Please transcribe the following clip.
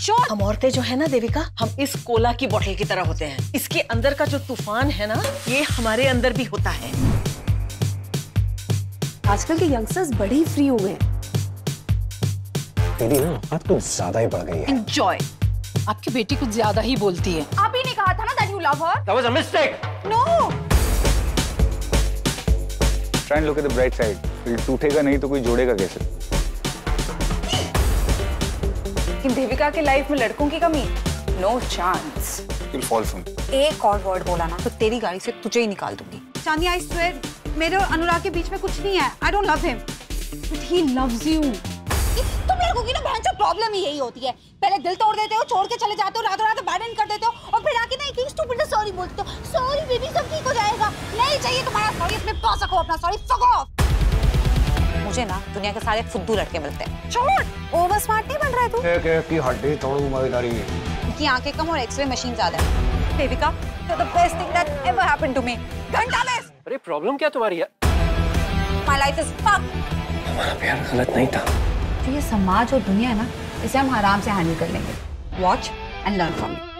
Shot. हम औरतें जो है ना देविका, हम इस कोला की बोतल की तरह होते हैं। इसके अंदर का जो तूफान है ना, ये हमारे अंदर भी होता है। आजकल के यंगस्टर्स बड़े ही फ्री हो गए। तेरी ना बात कुछ ज्यादा ही बढ़ गई है। एंजॉय। आपकी बेटी कुछ ज्यादा ही बोलती है। आप ही ने कहा था ना that you love her. That was a mistake. No. Try and look at the bright side. टूटेगा नहीं तो कोई जोड़ेगा कैसे? कि देविका के लाइफ में लड़कों की कमी, no chance. You'll fall from। एक और वर्ड बोला ना तो तेरी गाड़ी से तुझे ही निकाल दूंगी। चांदी आई स्वेयर, मेरे और अनुराग के बीच में कुछ नहीं है। I don't love him, but he loves you। तुम लड़कों की ना भयंकर प्रॉब्लम ही यही होती है। पहले दिल तोड़ देते हो, छोड़ के चले जाते हो, रातों रात अबैंडन कर देते हो, और फिर आके ना एक स्टूपिड सा सॉरी बोलते हो। सॉरी बेबी, सब ठीक हो जाएगा। नहीं चाहिए तुम्हारा सॉरी, अपने पास रखो अपना सॉरी। Fuck off. मुझे ना दुनिया के सारे फुद्दू लड़के मिलते हैं। छोड़, ओवर स्मार्ट नहीं बन रहा है तू। एक-एक की हड्डी तोड़ूंगा इधर ही। उनकी आंखें कम और एक्सरे मशीन ज्यादा है। Devika, you're the best thing that ever happened to me। घंटा बस। अरे प्रॉब्लम क्या तुम्हारी है? My life is fucked। हमारा प्यार गलत नहीं था। तो ये समाज और दुनिया है ना, इसे हम आराम से हैंडल कर लेंगे। Watch and learn from me।